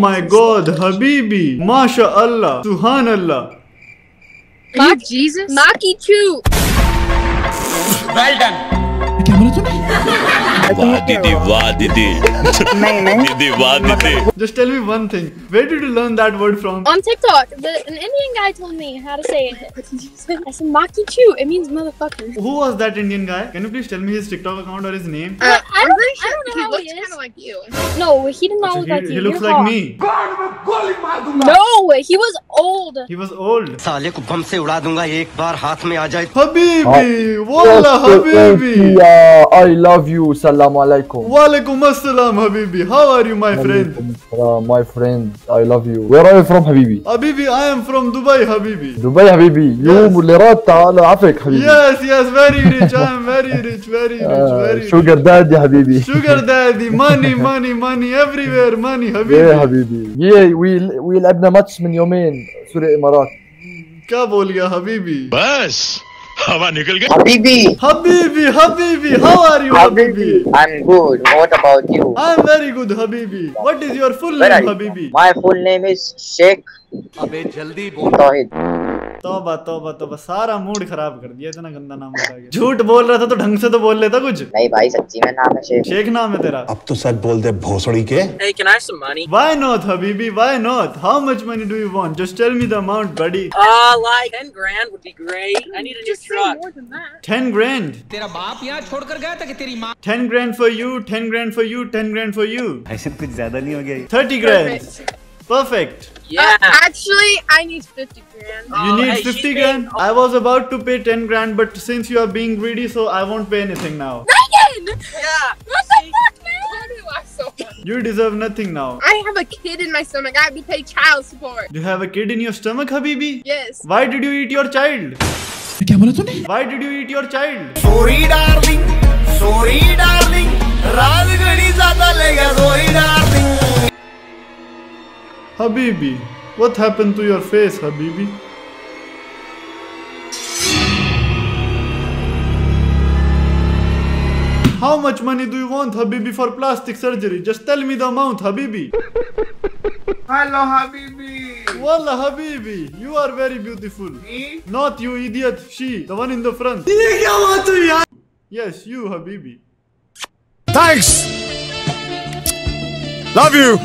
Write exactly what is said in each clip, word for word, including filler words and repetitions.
My God, Habibi, माशा अल्लाह, सुहान अल्लाह, माँ की चू। Well done. क्या बोला तूने? वाह दीदी, वाह दीदी। नहीं नहीं। दीदी वाह दीदी। Just tell me one thing. Where did you learn that word from? On TikTok, the, an Indian guy told me how to say it. I said "Maa ki choo." It means motherfucker. Who was that Indian guy? Can you please tell me his TikTok account or his name? Uh, I don't. Sure. I don't know he how he is. Kind of like you. No, he did not so look he, like he you. He looks You're like wrong. me. God, मैं गोली मार दूँगा. No, he was old. He was old. साले को बम से उड़ा दूँगा एक बार हाथ में आ जाए. हबीबी, वाला Habibi. I love you. Assalamu alaikum. Walaikum assalam, Habibi. How are you, my friend? Uh, my friend, I love you. Where are you from, Habibi? Habibi, I am from Dubai, Habibi. Dubai, Habibi. You mulirat ala afik, Habibi. Yes, yes, very rich. I am very rich, very rich, very rich. Sugar daddy, Habibi. Sugar daddy, money, money, money, everywhere, money, Habibi. Yeah, Habibi. Yeah, we we لعبنا match من يومين سوريا إمارات. क्या बोल गया हबीबी? बस हवा निकल गई। हबीबी हबीबी हबीबी हाउ आर यू हबीबी? I am good, what about you? I am very good हबीबी। What is your full name हबीबी? माय फुल नेम इज शेख। अबे जल्दी बोल। तौहीद। तौबा तौबा तौबा, सारा मूड खराब कर दिया, इतना गंदा नाम बता के। झूठ बोल रहा था तो ढंग से तो बोल लेता कुछ। नहीं भाई, सच्ची में नाम है शेख। शेख नाम है तेरा? अब तो सच बोल दे भोसड़ी के। Hey, can I have some money? Why not, Habibi? Why not? How much money do you want? Just tell me the amount, buddy. Ah, like ten grand would be great. I need a new truck. Ten grand? तेरा बाप यहाँ छोड़कर गया था कि तेरी माँ? Ten grand for you, ten grand for you, ten grand for you. ऐसे कुछ ज्यादा नहीं हो गया? Thirty grand. Perfect. Yeah. Uh, actually, I need fifty grand. You oh, need hey, fifty grand? Paying... I was about to pay ten grand, but since you are being greedy, so I won't pay anything now. Megan! Yeah. What the fuck, man? Why do I so much? You deserve nothing now. I have a kid in my stomach. I have to pay child support. You have a kid in your stomach, Habibi? Yes. Why did you eat your child? क्या बोला तूने? Why did you eat your child? Sorry, darling. Sorry, darling. रात घड़ी ज़्यादा लेगा. Sorry, darling. Habibi, what happened to your face, Habibi? How much money do you want, Habibi, for plastic surgery? Just tell me the amount, Habibi. Hello, Habibi. Wallah, Habibi, you are very beautiful. Me? Not you, idiot. She, the one in the front. Yes, you, Habibi. Thanks. Love you.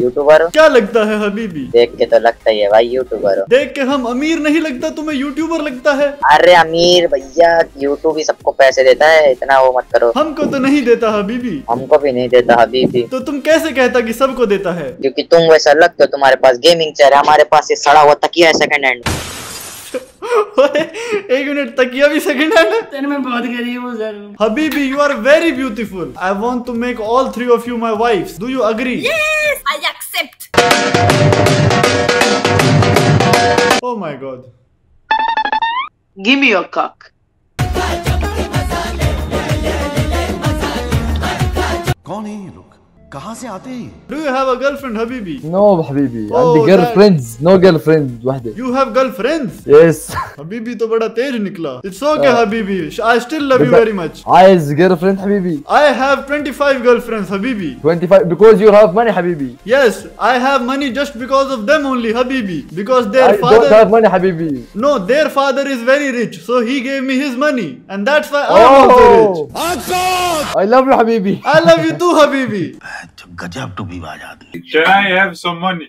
YouTuber क्या लगता है हबीबी? देख के तो लगता ही है भाई YouTuber हो। देख के हम अमीर नहीं लगता, तुम्हें यूट्यूबर लगता है? अरे अमीर भैया, यूट्यूब ही सबको पैसे देता है, इतना वो मत करो। हमको तो नहीं देता हबीबी। हमको भी नहीं देता हबीबी। तो तुम कैसे कहता कि सबको देता है? क्योंकि तुम वैसा लगते हो, तुम्हारे पास गेमिंग चेयर है, हमारे पास ये सड़ा हुआ तकिया है सेकंड हैंड। एक मिनट, तकिया भी सेकंड हैंड है? तेरे में बहुत गरीब हूँ जरूर। हबीबी, you are very beautiful. I want to make all three of you my wifes. Do you agree? Yes, I accept. Oh my god. Give me your cock. कौन है ये लोग? कहाँ से आते हैं? Do you have a girlfriend, Habibi? No, Habibi. I'm girlfriends. No girlfriends. वाहदे. You have girlfriends? Yes. Habibi तो बड़ा तेज निकला. It's okay, Habibi. I still love you very much. I is girlfriend, Habibi. I have twenty-five girlfriends, Habibi. twenty-five because you have money, Habibi. Yes, I have money just because of them only, Habibi. Because their father. I don't have money, Habibi. No, their father is very rich, so he gave me his money, and that's why I am so rich. Awesome. I love you, Habibi. I love you too, Habibi. गजब तो भी बाज आती। Can I have some money?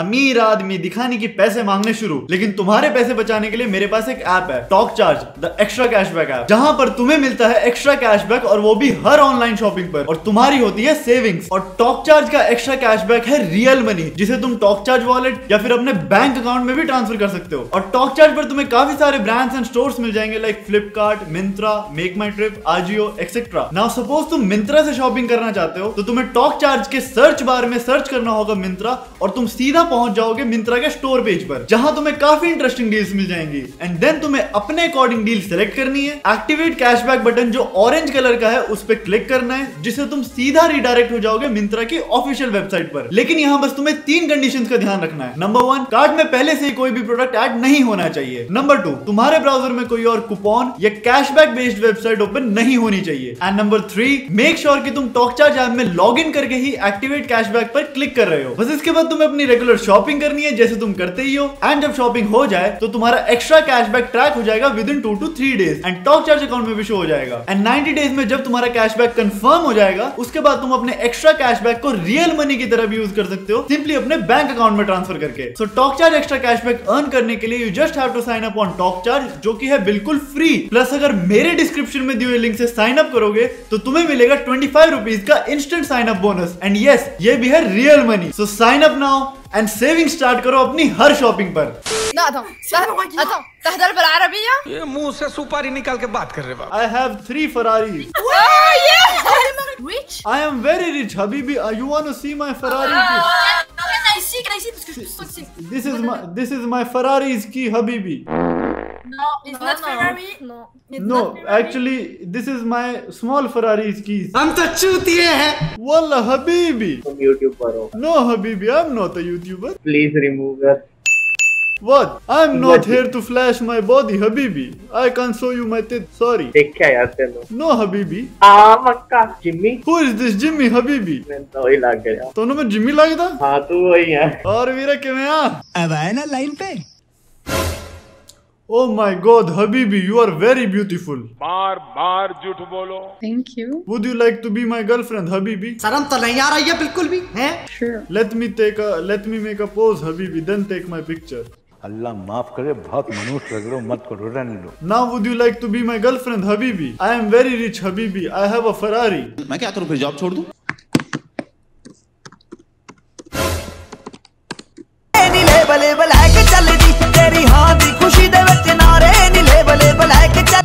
अमीर आदमी दिखाने की पैसे मांगने शुरू। लेकिन तुम्हारे पैसे बचाने के लिए मेरे पास एक ऐप है, TalkCharge, the extra cashback app, जहाँ पर तुम्हें मिलता है extra cashback और वो भी हर ऑनलाइन शॉपिंग पर, और तुम्हारी होती है सेविंग्स। और TalkCharge का extra cashback है रियल मनी, जिसे तुम TalkCharge वॉलेट या फिर अपने बैंक अकाउंट में भी ट्रांसफर कर सकते हो। और TalkCharge पर तुम्हें काफी सारे ब्रांड्स एंड स्टोर्स मिल जाएंगे, like Flipkart, Myntra, make my trip, Ajio, etcetera. Now suppose तुम मिंत्रा से शॉपिंग करना चाहते हो तो तुम्हें TalkCharge के सर्च बार में सर्च करना होगा मिंत्रा, और तुम सीधा पहुंच जाओगे मिंत्रा के स्टोर पेज पर, जहां तुम्हें काफी इंटरेस्टिंग डील्स मिल जाएंगी। एंड देन तुम्हें अपने अकॉर्डिंग डील सेलेक्ट करनी है, एक्टिवेट कैशबैक बटन जो ऑरेंज कलर का है उस पर क्लिक करना है, जिससे तुम सीधा रिडायरेक्ट हो जाओगे मिंत्रा की ऑफिशियल वेबसाइट पर। लेकिन यहाँ बस तुम्हें तीन कंडीशंस का ध्यान रखना है। नंबर वन, कार्ड में पहले से कोई भी प्रोडक्ट ऐड नहीं होना चाहिए। नंबर टू, तुम्हारे ब्राउजर में कोई और कूपन या कैशबैक बेस्ड वेबसाइट ओपन नहीं होनी चाहिए। And number three, make sure की तुम TalkCharge ऐप में लॉग इन करके ही एक्टिवेट कैशबैक पर क्लिक कर रहे हो। बस इसके बाद तुम्हें अपनी रेगुलर शॉपिंग करनी है जैसे तुम करते ही हो, एंड जब शॉपिंग हो जाए तो तुम्हारा एक्स्ट्रा कैशबैक ट्रैक हो जाएगा within two to three days and TalkCharge account में भी शो हो जाएगा। एंड नाइनटी डेज में जब तुम्हारा कैशबैक कंफर्म हो जाएगा उसके बाद तुम अपने एक्स्ट्रा कैशबैक को रियल मनी की तरह भी यूज कर सकते हो, सिंपली अपने बैंक अकाउंट में ट्रांसफर करके। So TalkCharge extra cashback earn करने के लिए you just have to sign up on TalkCharge, जो की है बिल्कुल फ्री। प्लस अगर मेरे डिस्क्रिप्शन में दिए हुए लिंक से साइन अप करोगे तो तुम्हें मिलेगा ट्वेंटी फाइव रुपीज का instant sign up bonus, and yes ये भी है real money. So sign up now and saving start करो अपनी हर शॉपिंग पर। ना था, था, था, था, ये मुंह से सुपारी निकाल के बात कर रहे हो। I have three Ferrari. I am very rich हबीबी, you want to see my Ferrari? This is my this is my Ferraris की हबीबी। No, it's no, not no. Ferrari. No, it's no not Ferrari. Actually, this is my small Ferrari's keys. हम तो चूतिए हैं। वाला हबीबी। तुम YouTuber हो। No, Habibi, I'm not a YouTuber. Please remove that. What? I'm not here to flash my body, Habibi. I can't show you my tits. Sorry. देखा यार तेरे को। No, Habibi. Uh Mecca. Jimmy. Who is this Jimmy, Habibi? मैं तो ही लाग गया। तो उन्होंने Jimmy लाया था? हाँ, तू वही है। और वीरा किमें आ? अब आया ना लाइन पे। Oh my God, Habibi, you are very beautiful. बार बार झूठ बोलो। Thank you. Would you like to be my girlfriend, Habibi? शर्म तो नहीं आ रही है बिल्कुल भी, हैं? Sure. Let me take a, let me make a pose, Habibi. Then take my picture. अल्लाह माफ करे, बहुत मनुष्य लग रहे हो, मत करो, रहने दो। Now would you like to be my girlfriend, Habibi? I am very rich, Habibi. I have a Ferrari. मैं क्या करूँ फिर, जॉब छोड़ दूँ?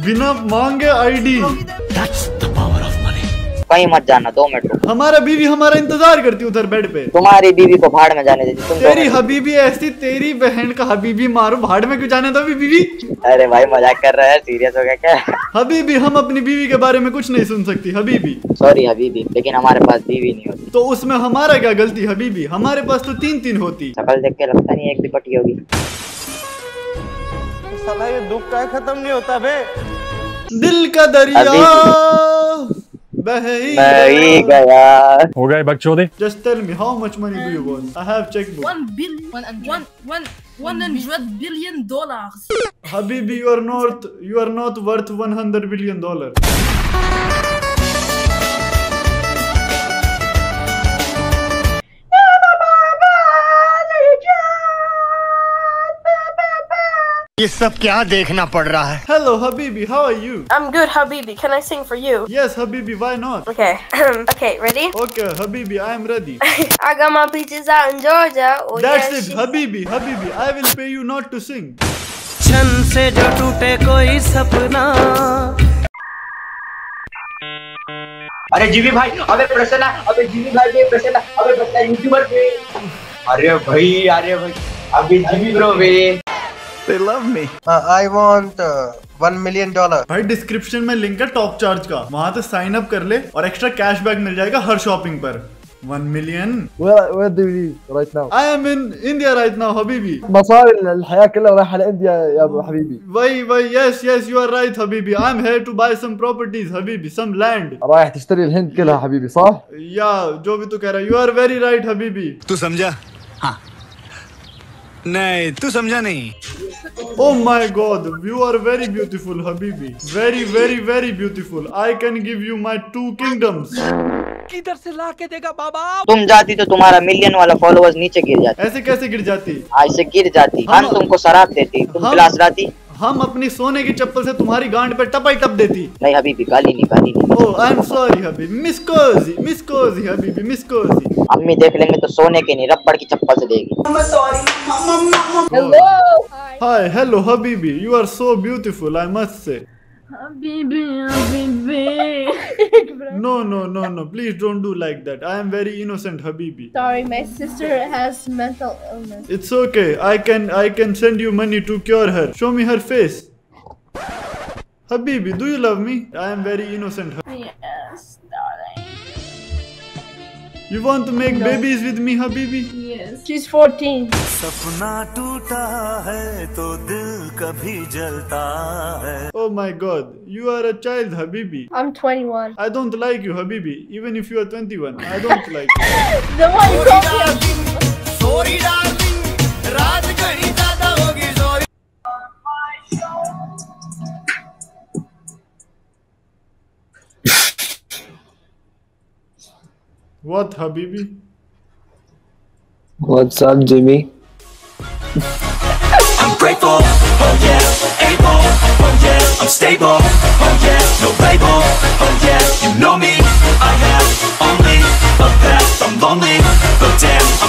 बिना मांगे ID. That's the power of money. कहीं मत जाना, दो मिनट। हमारा बीवी हमारा इंतजार करती उधर बेड पे। तुम्हारी बीवी को भाड़ में जाने देती। तुम तेरी हबीबी ऐसी, तेरी बहन का हबीबी मारो, भाड़ में क्यों जाने दो बीवी? अरे भाई मजाक कर रहा है, सीरियस हो गया क्या? हबीबी, हम अपनी बीवी के बारे में कुछ नहीं सुन सकती हबीबी। सॉरी हबीबी, लेकिन हमारे पास बीवी नहीं होती। तो उसमें हमारा क्या गलती हबीबी, हमारे पास तो तीन तीन होती। शकल देख के लगता नहीं एक भी पटी होगी। साला ये दुख का खत्म नहीं होता बे। दिल का दरिया बह ही गया। हो गए बकचोदे। Just tell me how much money do you want? I have checkbook. One billion. One one one one hundred billion dollars. Habibi, you are not you are not worth one hundred billion dollars. ये सब क्या देखना पड़ रहा है? Hello, Habibi, how are you? I'm good, Habibi. Can I sing for you? Yes, Habibi, why not? Okay, okay, ready? Okay, Habibi, I am ready. I got my peaches out in Georgia. Oh, That's yeah, it, she's... Habibi, Habibi, I will pay you not to sing. चन से जो टूटे कोई सपना। अरे जीवी भाई, अबे प्रसन्ना, अबे जीवी भाई भी प्रसन्ना, अबे प्रसन्ना यूट्यूबर भी। अरे भाई, अरे भाई, अबे जीवी ब्रो भी। They love me. Uh, I want uh, one million dollar. भाई डिस्क्रिप्शन में लिंक है टॉकचार्ज का, वहाँ से साइन अप कर ले और एक्स्ट्रा कैशबैक मिल जाएगा हर शॉपिंग पर। One million. Where where do you live right now? I am in India right now, Habibi. مصاري الحياة كلها رايحة لإنديا يا أبو حبيبي. Why why yes yes you are right, Habibi. I am here to buy some properties, Habibi, some land. رايح تشتري الهند كلها حبيبي صح؟ Yeah, जो भी तू कह रहा है. You are very right, Habibi. तू समझा? हाँ. नहीं तू समझा नहीं। Oh my God, you are very beautiful, Habibi. Very very very beautiful. I can give you my two kingdoms. किधर से ला के देगा बाबा? तुम जाती तो तुम्हारा मिलियन वाला फॉलोअर्स नीचे गिर जाती। ऐसे कैसे गिर जाती? ऐसे गिर जाती। हम, हम तुमको शराब देती, तुम गिलास लाती। हम अपनी सोने की चप्पल से तुम्हारी गांड पे टपाई टप देती। नहीं हबीबी, गाली नहीं, गाली नहीं। ओह आई एम सॉरी हबीबी, मिस कोजी, मिस कोजी हबीबी, मिस कोजी। अम्मी देख लेंगे तो सोने के नहीं रबड़ की चप्पल से देगी। I am sorry mamma. Hello hi, hello हबीबी, you are so beautiful I must say. हबीबी हबीबी। No no no no, please don't do like that, I am very innocent हबीबी। Sorry my sister has mental illness. It's okay, I can I can send you money to cure her. Show me her face. हबीबी, do you love me? I am very innocent. Yes darling. You want to make babies with me हबीबी? Yes. She is fourteen. सपना टूटा है तो दिल कभी जलता है। Oh my god, you are a child, Habibi. I'm twenty-one. I don't like you, Habibi. Even if you are twenty-one, I don't like you. The one you told me. Sorry, darling. रात घड़ी ज़्यादा होगी, sorry. What, Habibi? What's up, Jimmy? I'm grateful, oh yeah, able, oh yeah, I'm stable, oh yeah, no label, oh yeah, you know me, I have only a path, I'm lonely, but damn, I'm